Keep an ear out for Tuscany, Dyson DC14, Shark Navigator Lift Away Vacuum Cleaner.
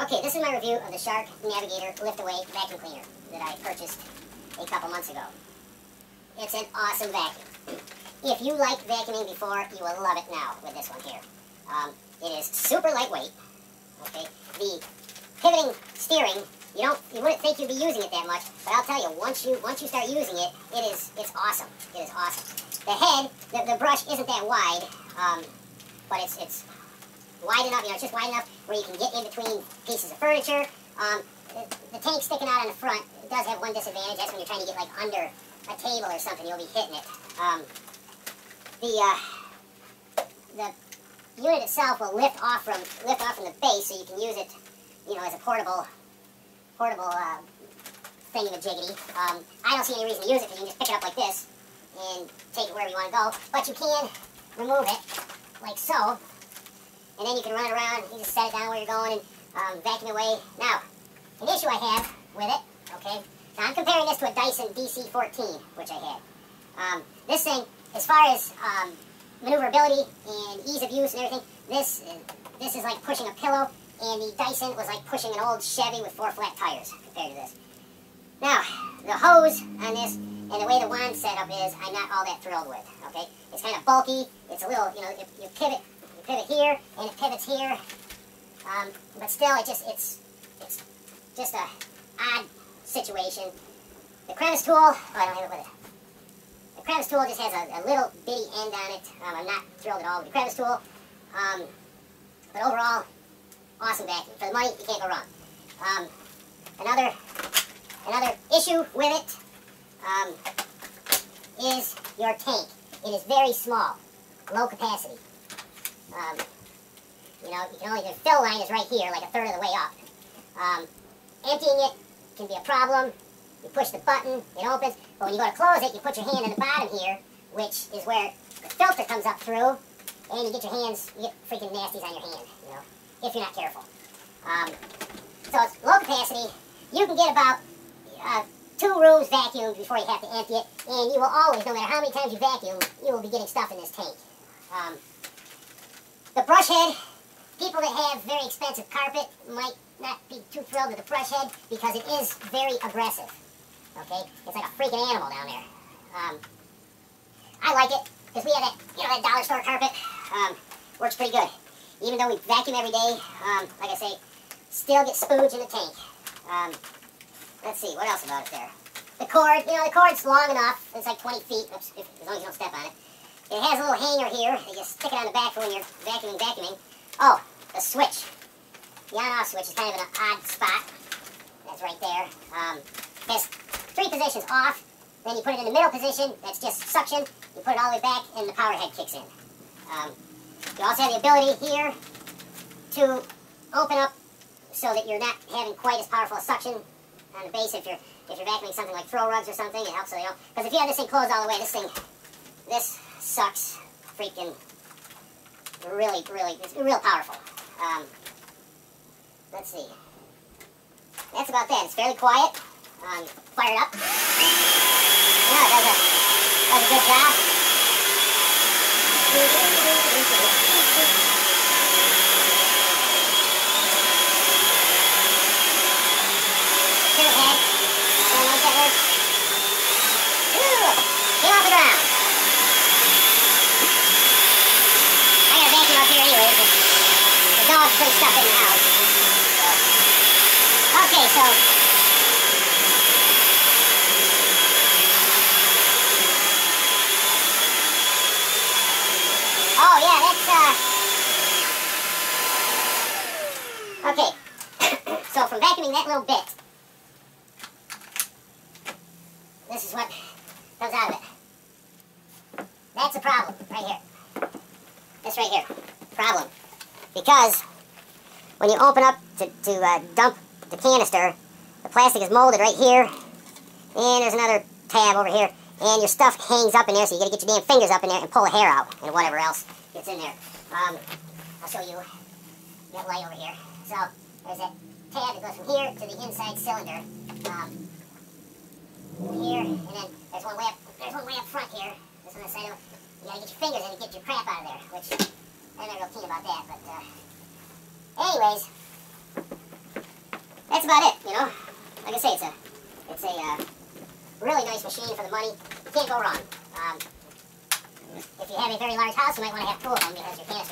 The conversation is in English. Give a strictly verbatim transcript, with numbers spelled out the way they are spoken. Okay, this is my review of the Shark Navigator Lift Away Vacuum Cleaner that I purchased a couple months ago. It's an awesome vacuum. If you liked vacuuming before, you will love it now with this one here. Um, it is super lightweight. Okay, the pivoting steering, you don't, you wouldn't think you'd be using it that much, but I'll tell you, once you once you start using it, it is it's awesome. It is awesome. The head, the, the brush isn't that wide, um, but it's it's. wide enough, you know, it's just wide enough where you can get in between pieces of furniture. Um, the, the tank sticking out on the front, it does have one disadvantage. That's when you're trying to get, like, under a table or something, you'll be hitting it. Um, the, uh, the unit itself will lift off from, lift off from the base, so you can use it, you know, as a portable, portable, uh, thingamajiggity. Um, I don't see any reason to use it, because you can just pick it up like this and take it wherever you want to go. But you can remove it, like so. And then you can run around, you just set it down where you're going and um, vacuum away. Now, an issue I have with it, okay, now I'm comparing this to a Dyson D C fourteen, which I had. Um, this thing, as far as um, maneuverability and ease of use and everything, this, this is like pushing a pillow, and the Dyson was like pushing an old Chevy with four flat tires compared to this. Now, the hose on this and the way the wand setup is, I'm not all that thrilled with, okay. It's kind of bulky, it's a little, you know, you, you pivot. Pivot here and it pivots here, um, but still, it just it's it's just a odd situation. The crevice tool, oh, I don't have it with it. The crevice tool just has a, a little bitty end on it. Um, I'm not thrilled at all with the crevice tool, um, but overall, awesome vacuum. For the money, you can't go wrong. Um, another another issue with it um, is your tank. It is very small, low capacity. Um, you know, you can only, the fill line is right here, like a third of the way up. Um, emptying it can be a problem. You push the button, it opens, but when you go to close it, you put your hand in the bottom here, which is where the filter comes up through, and you get your hands, you get freaking nasties on your hand, you know, if you're not careful. Um, so it's low capacity. You can get about uh, two rooms vacuumed before you have to empty it, and you will always, no matter how many times you vacuum, you will be getting stuff in this tank. Um, The brush head, people that have very expensive carpet might not be too thrilled with the brush head because it is very aggressive, okay? It's like a freaking animal down there. Um, I like it because we have that, you know, that dollar store carpet. Um, works pretty good. Even though we vacuum every day, um, like I say, still get spooge in the tank. Um, let's see, what else about it there? The cord, you know, the cord's long enough. It's like twenty feet, oops, if, as long as you don't step on it. It has a little hanger here. You just stick it on the back when you're vacuuming, vacuuming. Oh, the switch. The on-off switch is kind of an odd spot. That's right there. Um, it has three positions off. Then you put it in the middle position. That's just suction. You put it all the way back, and the power head kicks in. Um, you also have the ability here to open up so that you're not having quite as powerful a suction on the base. If you're if you're vacuuming something like throw rugs or something, it helps so they don't. Because if you have this thing closed all the way, this thing, this sucks freaking really, really, it's real powerful. Um, let's see. That's about that. It's fairly quiet. Um, fire it up. Yeah, it does a, does a good job. Turn it back. And once that works, ooh, get off the ground. There's always pretty stuff in the house. Okay, so oh yeah, that's uh okay. So from vacuuming that little bit, this is what comes out of it. That's a problem right here. This right here. Problem. Because when you open up to, to uh, dump the canister, the plastic is molded right here, and there's another tab over here, and your stuff hangs up in there, so you gotta get your damn fingers up in there and pull a hair out, and whatever else gets in there. Um, I'll show you that light over here. So, there's that tab that goes from here to the inside cylinder, um, here, and then there's one way up, there's one way up front here, this on the side of it. You gotta get your fingers in to get your crap out of there, which I'm not real keen about that, but, uh, anyways, that's about it, you know. Like I say, it's a, it's a uh, really nice machine for the money. You can't go wrong. Um, if you have a very large house, you might want to have two of them because you can't